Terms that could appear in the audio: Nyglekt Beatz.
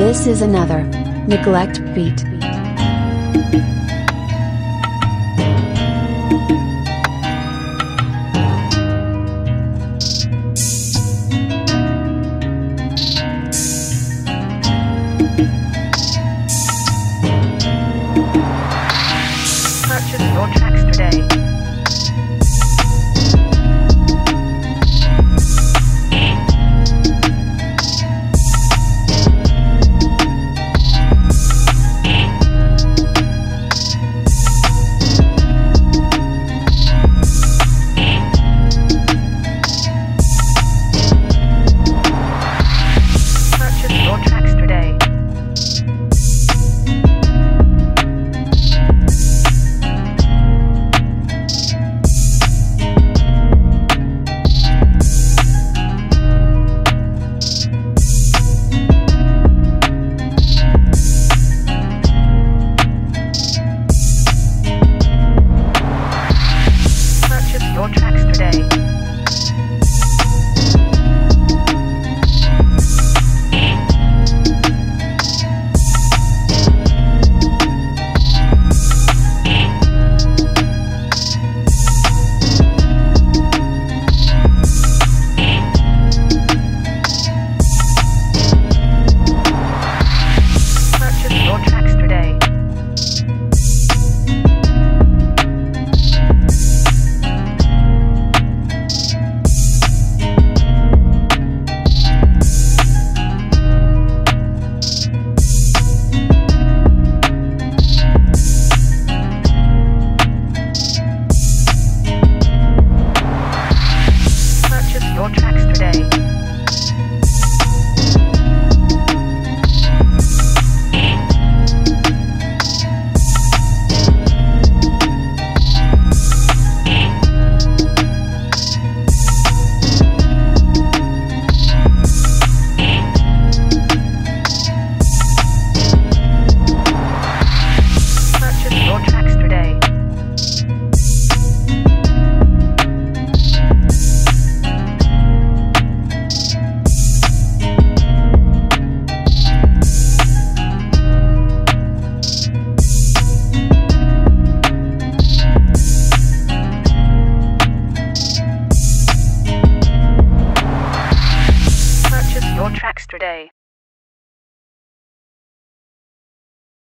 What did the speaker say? This is another Nyglekt beat.